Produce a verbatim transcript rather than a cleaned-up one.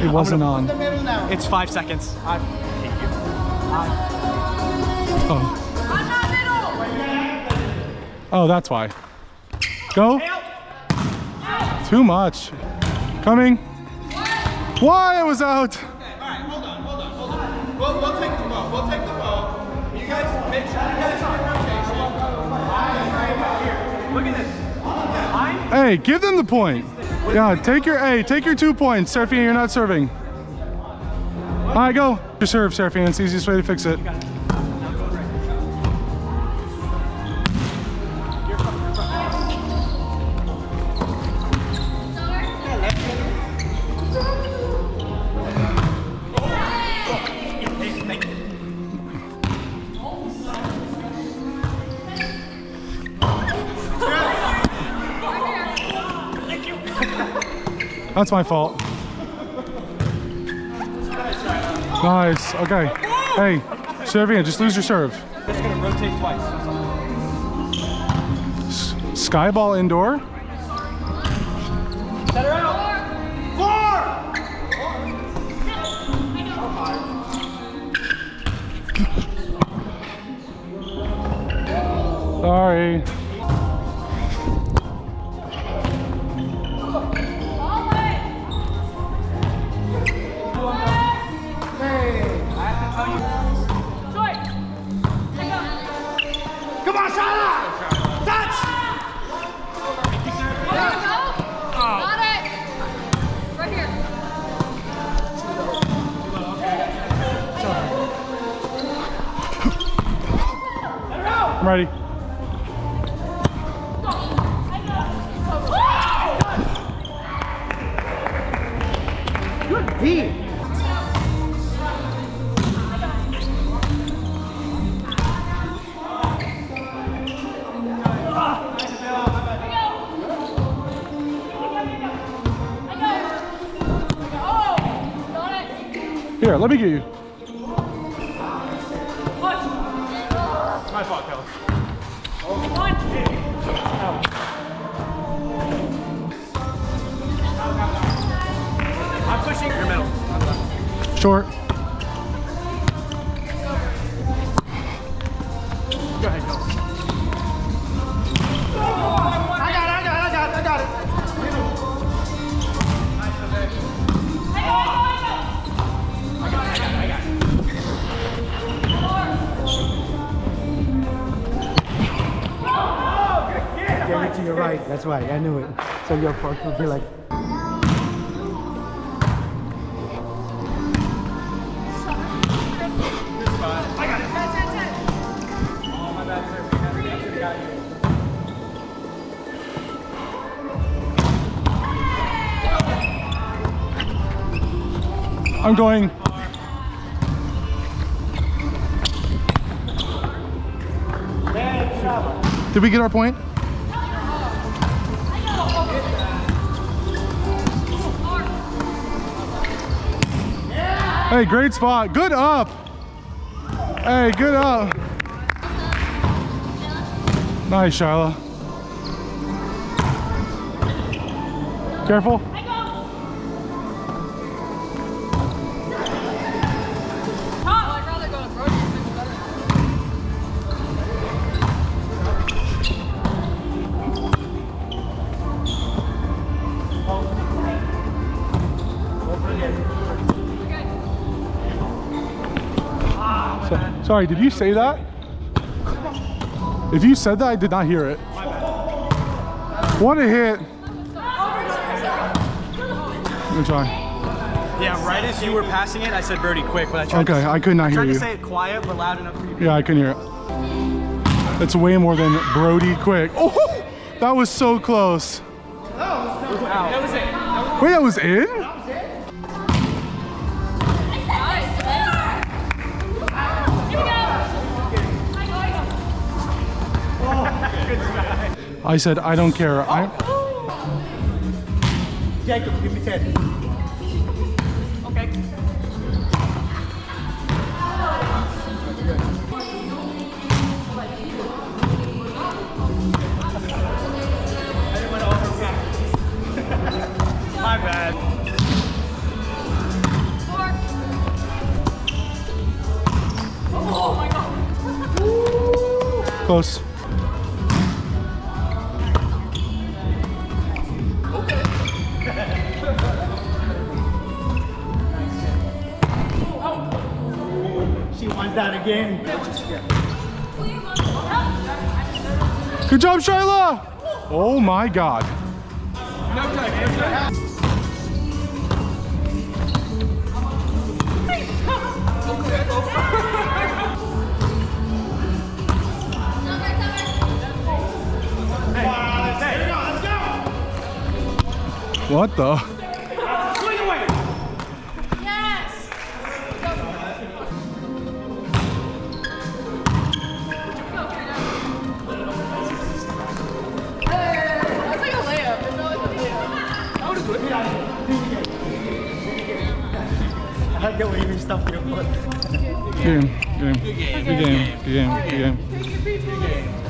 It wasn't on. It's five seconds. I hate you. I... Oh. I'm not middle! Oh, that's why. Go. Hey, out. Too much. Coming. What? Why? I was out. Okay, all right, hold on, hold on, hold on. We'll, we'll take the ball. We'll take the ball. You guys make sure you guys are in rotation. I'm right here. Look at this. Hey, give them the point. Yeah, take your hey, take your two points, Serafina. You're not serving. All right, go. You serve, Serafina. It's the easiest way to fix it. That's my fault. Nice. Okay. Hey, Servian, just lose your serve. Just gonna rotate twice. Skyball indoor. Set her out. Four. Sorry. I'm ready. Good D. Here, let me get you. My fault, Kelly. I'm pushing your middle. Short. Go ahead, Kelly. I got it, I got it, I got it, I got it. You're right, that's why, I knew it. So your coach would be like... I got it, that's it, that's it. Oh, my bad, sir. I got you. I'm going. Did we get our point? Hey, great spot. Good up. Hey, good up. Nice, Shyla. Careful. Sorry, did you say that? If you said that, I did not hear it. What a hit. Good try. Yeah, right as you were passing it, I said birdie quick, but I tried okay, to, I could not hear you. I tried to say it quiet, but loud enough for you. Yeah, I couldn't hear it. It's way more than Brody quick. Oh, that was so close. That was in. Wait, that was in? I said, I don't care. I... Jacob, give me ten. Okay. My bad. close. She wants that again. Good job, Shayla. Oh my God. What the? Swing away! Yes! That's like a layup. It's not like a layup. I would have put it out of I had to wave and stuff in your foot. Good game. Good game. Good game. Good game. Good game. Good game.